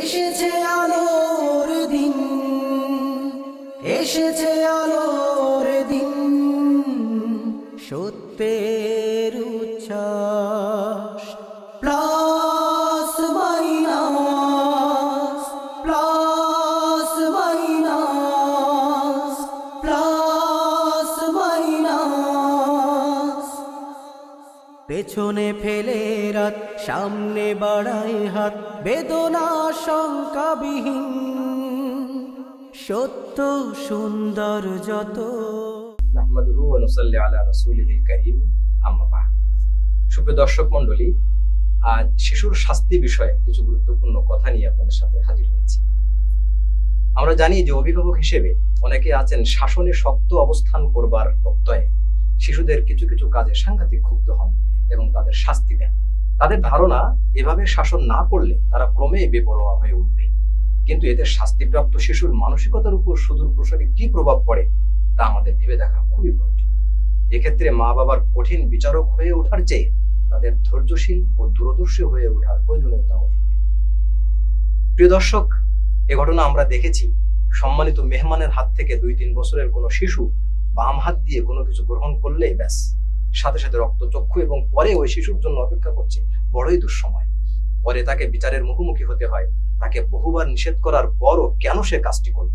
এসেছে আলোর দিন, এসেছে আলোর দিন, সত্যের উচ্ছ্বাস। পেছনে ফেলে রাত, সামনে বাড়ায় হাত, বেদনা শঙ্কাবিহীন, সত্য সুন্দর যত। নাহমাদুহু ওয়া নুসাল্লি আলা রাসূলিহিল কারীম, আম্মা বা'দ। সুপ্রিয় দর্শক মণ্ডলী, আজ শিশুর শাস্তি বিষয়ে কিছু গুরুত্বপূর্ণ কথা নিয়ে আপনাদের সাথে হাজির হয়েছি। আমরা জানি যে অভিভাবক হিসেবে অনেকে আছেন শাসনে শক্ত অবস্থান করবার প্রত্যয়ে শিশুদের কিছু কিছু কাজে সাংঘাতিক ক্ষুব্ধ হন এবং তাদের শাস্তি দেন। তাদের ধারণা এভাবে শাসন না করলে তারা ক্রমে বেপরোয়া হয়ে উঠবে, কিন্তু এতে শাস্তিপ্রাপ্ত শিশুর মানসিকতার উপর সুদূর প্রসারী কি প্রভাব পড়ে তা আমাদের ভেবে দেখা খুবই প্রয়োজন। এক্ষেত্রে মা বাবার কঠিন বিচারক হয়ে ওঠার চেয়ে তাদের ধৈর্যশীল ও দূরদর্শী হয়ে ওঠার প্রয়োজনীয়তা অধিক। প্রিয় দর্শক, এ ঘটনা আমরা দেখেছি। সম্মানিত মেহমানের হাত থেকে 2-3 বছরের কোনো শিশু বাম হাত দিয়ে কোনো কিছু গ্রহণ করলেই ব্যাস সাথে সাথে রক্তচক্ষু, এবং পরে ওই শিশুর জন্য অপেক্ষা করছে বড়ই দুঃসময়। পরে তাকে বিচারের মুখোমুখি হতে হয়। তাকে বহুবার নিষেধ করার পরও কেন সে কাজটি করল?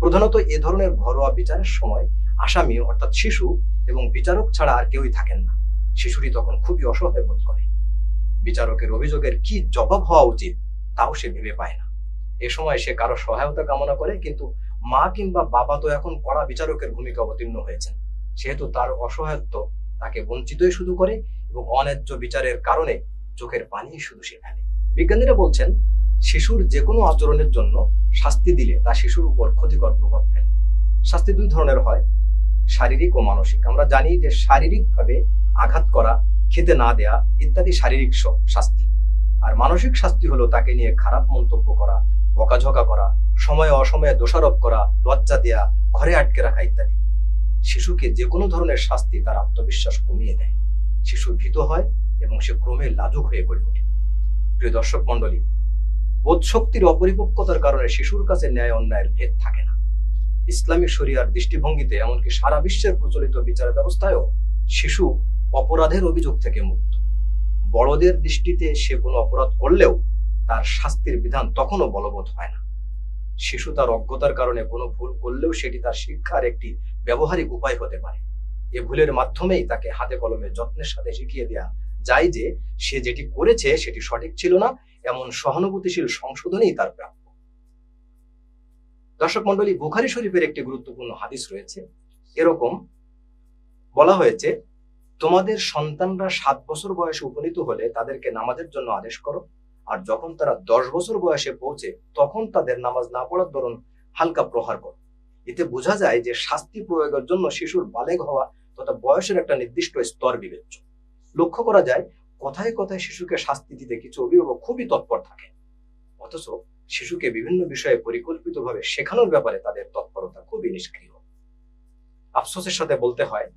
প্রধানত এ ধরনের ঘরোয়া বিচারের সময় আসামি অর্থাৎ শিশু এবং বিচারক ছাড়া আর কেউই থাকেন না। শিশুটি তখন খুবই অসহায় বোধ করে। বিচারকের অভিযোগের কি জবাব হওয়া উচিত তাও সে ভেবে পায় না। এ সময় সে কারো সহায়তা কামনা করে, কিন্তু মা কিংবা বাবা তো এখন কড়া বিচারকের ভূমিকা অবতীর্ণ হয়েছেন, সেহেতু তার অসহায়ত্ব তাকে বঞ্চিতই শুধু করে এবং অন্যায্য বিচারের কারণে চোখের পানি শুধু সে ফেলে। বিজ্ঞানীরা বলছেন শিশুর যে কোনো আচরণের জন্য শাস্তি দিলে তা শিশুর উপর ক্ষতিকর প্রভাব ফেলে। শাস্তি 2 ধরনের হয়, শারীরিক ও মানসিক। আমরা জানি যে শারীরিকভাবে আঘাত করা, খেতে না দেয়া ইত্যাদি শারীরিক শাস্তি, আর মানসিক শাস্তি হলো তাকে নিয়ে খারাপ মন্তব্য করা, বকাঝকা করা, সময়ে অসময়ে দোষারোপ করা, লজ্জা দেয়া, ঘরে আটকে রাখা ইত্যাদি। শিশুকে যে কোনো ধরনের শাস্তি তার আত্মবিশ্বাস কমিয়ে দেয়, শিশু ভীত হয় এবং সে ক্রমে লাজুক হয়ে গড়ে ওঠে। প্রিয় দর্শক মণ্ডলী, বোধশক্তির অপরিপক্কতার কারণে শিশুর কাছে ন্যায় অন্যায়ের ভেদ থাকে না। ইসলামী শরিয়ার দৃষ্টিভঙ্গিতে এমনকি সারা বিশ্বের প্রচলিত বিচার ব্যবস্থায়ও শিশু অপরাধের অভিযোগ থেকে মুক্ত। বড়দের দৃষ্টিতে সে কোনো অপরাধ করলেও তার শাস্তির বিধান তখনও বলবৎ হয় না। শিশু তার অজ্ঞতার কারণে কোনো ভুল করলেও সেটি তার শিক্ষার একটি ব্যবহারিক উপায় হতে পারে। এ ভুলের মাধ্যমেই তাকে হাতে কলমে যত্নের সাথে শিখিয়ে দেয়া যায় যে সে যেটি করেছে সেটি সঠিক ছিল না। এমন সহানুভূতিশীল সংশোধনই তার প্রাপ্য। দর্শক মন্ডলী, বুখারী শরীফের একটি গুরুত্বপূর্ণ হাদিস রয়েছে। এরকম বলা হয়েছে, তোমাদের সন্তানরা 7 বছর বয়সে উপনীত হলে তাদেরকে নামাজের জন্য আদেশ করো, আর যখন তারা 10 বছর বয়সে পৌঁছে তখন তাদের নামাজ না পড়ার দরুন হালকা প্রহার করো। এতে বোঝা যায় যে শাস্তি প্রয়োগের জন্য শিশুর বালেগ হওয়া তথা বয়সের একটা নির্দিষ্ট স্তর বিবেচ্য। লক্ষ্য করা যায় কথায় কথায় শিশুকে শাস্তি দিতে কিছু অভিভাবক খুবই তৎপর থাকে, অথচ শিশুকে বিভিন্ন বিষয়ে পরিকল্পিতভাবে শেখানোর ব্যাপারে তাদের তৎপরতা খুবই নিষ্ক্রিয়। আফসোসের সাথে বলতে হয়,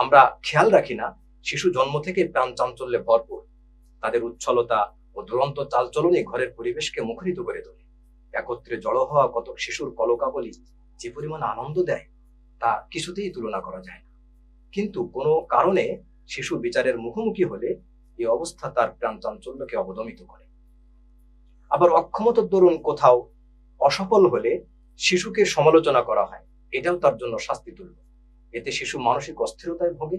আমরা খেয়াল রাখি না শিশু জন্ম থেকে প্রাণ চাঞ্চল্যে ভরপুর। তাদের উচ্ছলতা ও দুরন্ত চালচলনে ঘরের পরিবেশকে মুখরিত করে তোলে। একত্রে জড়ো হওয়া কতক শিশুর কলকাকলি যে পরিমাণ আনন্দ দেয় তা কিছুতেই তুলনা করা যায় না, কিন্তু কোনো কারণে শিশু বিচারের মুখোমুখি হলে এই অবস্থা তার প্রাণ চাঞ্চল্যকে অবদমিত করে। আবার অক্ষমতার দরুন কোথাও অসফল হলে শিশুকে সমালোচনা করা হয়, এটাও তার জন্য শাস্তি তুল্য। এতে শিশু মানসিক অস্থিরতায় ভোগে,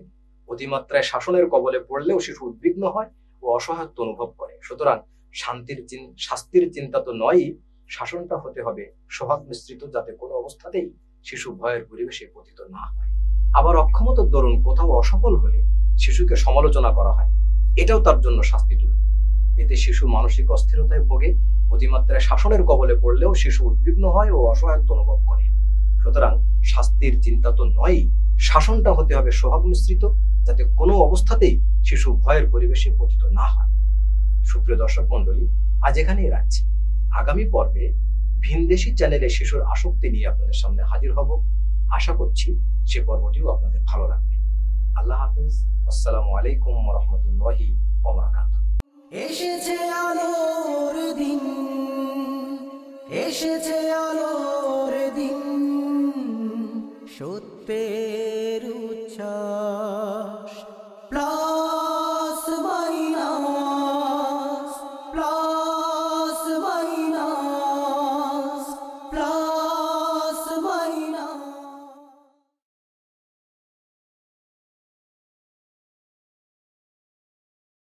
অতিমাত্রায় শাসনের কবলে পড়লেও শিশু উদ্বিগ্ন হয় ও অসহায়ত্ব অনুভব করে। সুতরাং শাস্তির চিন্তা তো নয়ই, শাসনটা হতে হবে স্বভাব মিশ্রিত, যাতে কোনো অবস্থাতেই শিশু ভয়ের পরিবেশে পতিত না হয়। আবার অক্ষমতার দরুন কোথাও অসফল হলে শিশুকে সমালোচনা করা হয়, এটাও তার জন্য শাস্তি তুল্য। এতে শিশু মানসিক অস্থিরতায় ভোগে, অতিমাত্রায় শাসনের কবলে পড়লেও শিশু উদ্বিগ্ন হয় ও অসহায়ত্ব অনুভব করে। সুতরাং শাস্তির চিন্তা তো নয়ই, শাসনটা হতে হবে স্বভাব মিশ্রিত, যাতে কোনো অবস্থাতেই শিশু ভয়ের পরিবেশে পতিত না হয়। সুপ্রিয় দর্শক মন্ডলী, আজ এখানেই রাখছি। আগামী পর্বে ভিনদেশি চ্যানেলে শিশুর আসক্তি নিয়ে আপনাদের সামনে হাজির হব। আশা করছি সে পর্বটিও আপনাদের ভালো লাগবে। আল্লাহ হাফেজ। আসসালামু আলাইকুম ওয়া রাহমাতুল্লাহি ওয়া বারাকাতুহু। এসেছে আলোর দিন। এসেছে আলোর দিন, সত্যের উচ্চ।